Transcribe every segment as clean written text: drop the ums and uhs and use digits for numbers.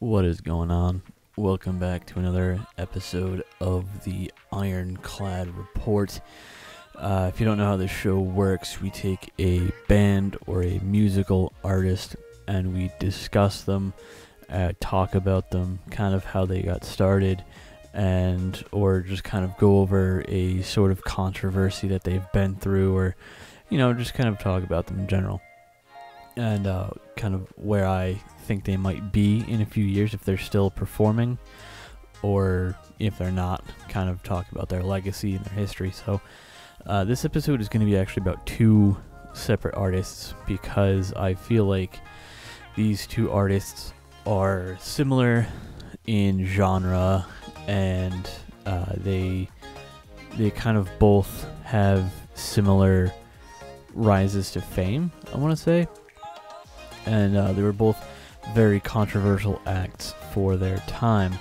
What is going on? Welcome back to another episode of the Ironclad Report. If you don't know how this show works, we take a band or a musical artist and we discuss them, talk about them, kind of how they got started, and or just kind of go over a sort of controversy that they've been through, or you know, just kind of talk about them in general. And kind of where I think they might be in a few years if they're still performing, or if they're not, kind of talk about their legacy and their history. So this episode is going to be actually about two separate artists, because I feel like these two artists are similar in genre, and they kind of both have similar rises to fame, I want to say. And they were both very controversial acts for their time.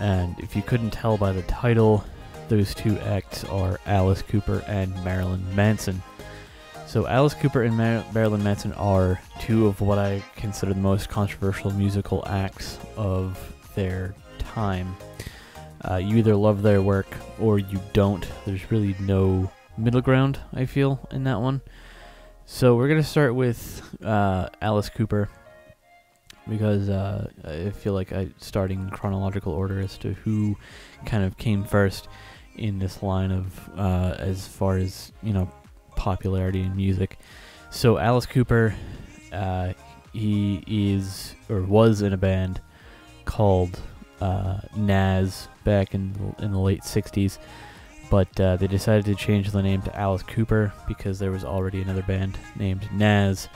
And if you couldn't tell by the title, those two acts are Alice Cooper and Marilyn Manson. So Alice Cooper and Marilyn Manson are two of what I consider the most controversial musical acts of their time. You either love their work or you don't. There's really no middle ground, I feel, in that one. So we're going to start with Alice Cooper, because I feel like starting in chronological order as to who kind of came first in this line of as far as, you know, popularity in music. So Alice Cooper, he is or was in a band called Naz back in the late 60s. But they decided to change the name to Alice Cooper because there was already another band named Naz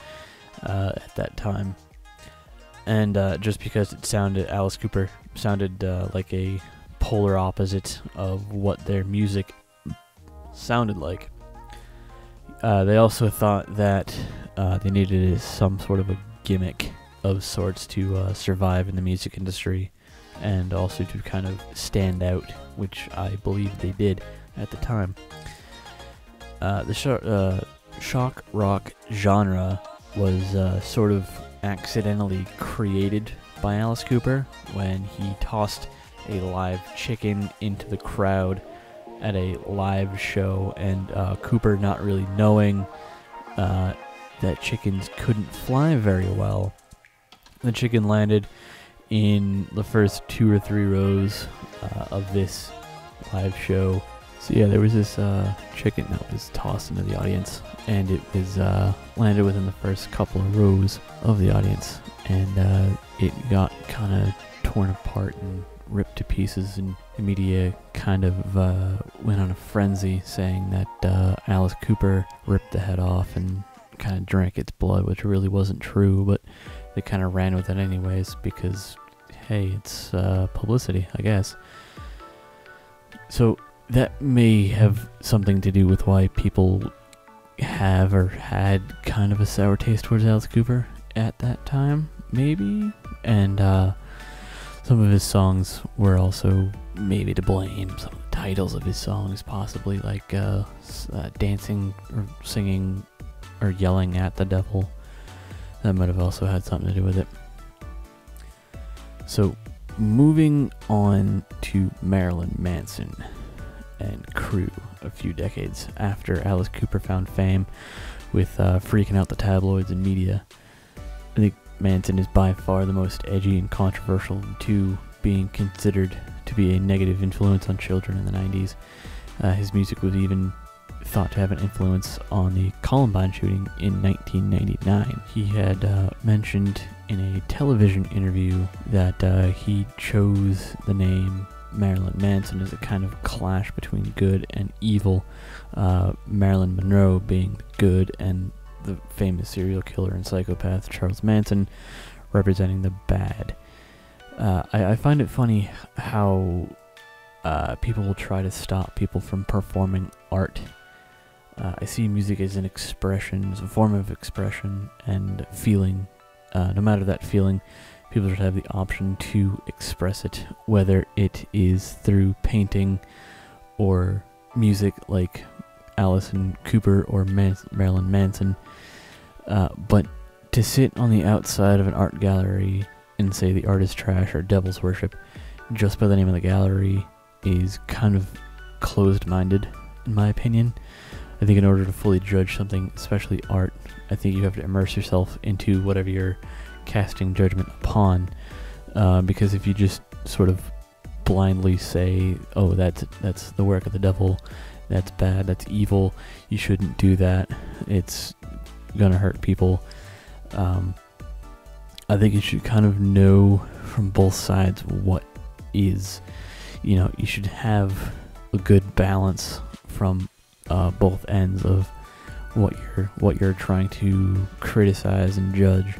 at that time. And just because it sounded, Alice Cooper sounded like a polar opposite of what their music sounded like. They also thought that they needed some sort of a gimmick of sorts to survive in the music industry, and also to kind of stand out, which I believe they did at the time. The shock rock genre was sort of accidentally created by Alice Cooper when he tossed a live chicken into the crowd at a live show, and Cooper, not really knowing that chickens couldn't fly very well, the chicken landed in the first two or three rows of this live show. So yeah, there was this chicken that was tossed into the audience, and it was landed within the first couple of rows of the audience, and it got kind of torn apart and ripped to pieces, and the media kind of went on a frenzy saying that Alice Cooper ripped the head off and kind of drank its blood, which really wasn't true, but they kind of ran with it anyways because, hey, it's publicity, I guess. So that may have something to do with why people have or had kind of a sour taste towards Alice Cooper at that time, maybe. And some of his songs were also maybe to blame. Some of the titles of his songs, possibly, like dancing or singing or yelling at the devil. That might have also had something to do with it. So, moving on to Marilyn Manson and crew a few decades after Alice Cooper found fame with freaking out the tabloids and media. I think Manson is by far the most edgy and controversial of the two, being considered to be a negative influence on children in the 90s. His music was even thought to have an influence on the Columbine shooting in 1999. He had mentioned in a television interview that he chose the name Marilyn Manson as a kind of clash between good and evil, Marilyn Monroe being good and the famous serial killer and psychopath Charles Manson representing the bad. I find it funny how people will try to stop people from performing art. I see music as an expression, as a form of expression and feeling. No matter that feeling, people should have the option to express it, whether it is through painting or music like Alice Cooper or Marilyn Manson. But to sit on the outside of an art gallery and say the art is trash or devil's worship just by the name of the gallery is kind of closed-minded, in my opinion. I think in order to fully judge something, especially art, I think you have to immerse yourself into whatever you're casting judgment upon, because if you just sort of blindly say, oh, that's the work of the devil, that's bad, that's evil, you shouldn't do that, it's gonna hurt people. I think you should kind of know from both sides what is, you know, you should have a good balance from both ends of what you're trying to criticize and judge.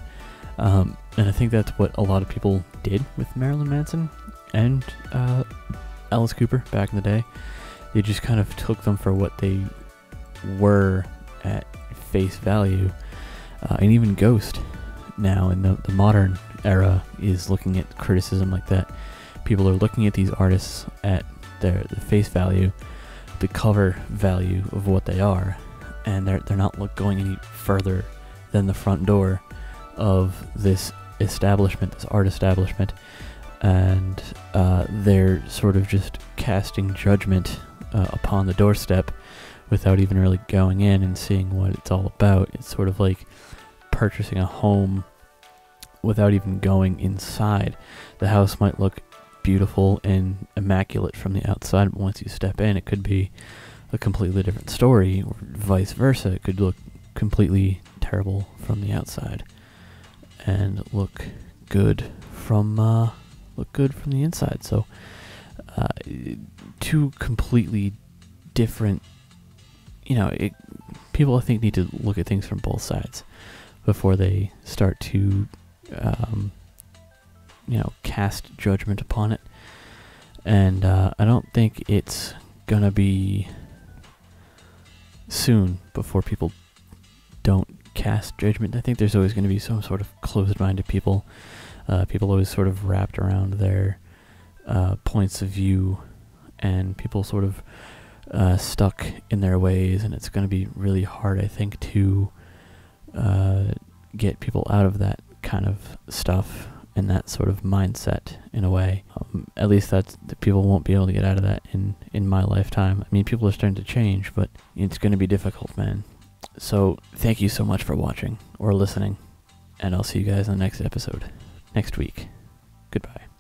And I think that's what a lot of people did with Marilyn Manson and Alice Cooper back in the day. They just kind of took them for what they were at face value. And even Ghost now in the modern era is looking at criticism like that. People are looking at these artists at the face value, the cover value of what they are, and they're not going any further than the front door of this establishment, this art establishment, and they're sort of just casting judgment upon the doorstep without even really going in and seeing what it's all about. It's sort of like purchasing a home without even going inside. The house might look beautiful and immaculate from the outside, but once you step in, it could be a completely different story, or vice versa. It could look completely terrible from the outside and look good from the inside. So two completely different, you know, people I think need to look at things from both sides before they start to you know, cast judgment upon it. And I don't think it's gonna be soon before people don't cast judgment. I think there's always going to be some sort of closed-minded people. People always sort of wrapped around their points of view, and people sort of stuck in their ways, and it's going to be really hard, I think, to get people out of that kind of stuff and that sort of mindset in a way. At least people won't be able to get out of that in my lifetime. I mean, people are starting to change, but it's going to be difficult, man. So thank you so much for watching or listening, and I'll see you guys in the next episode next week. Goodbye.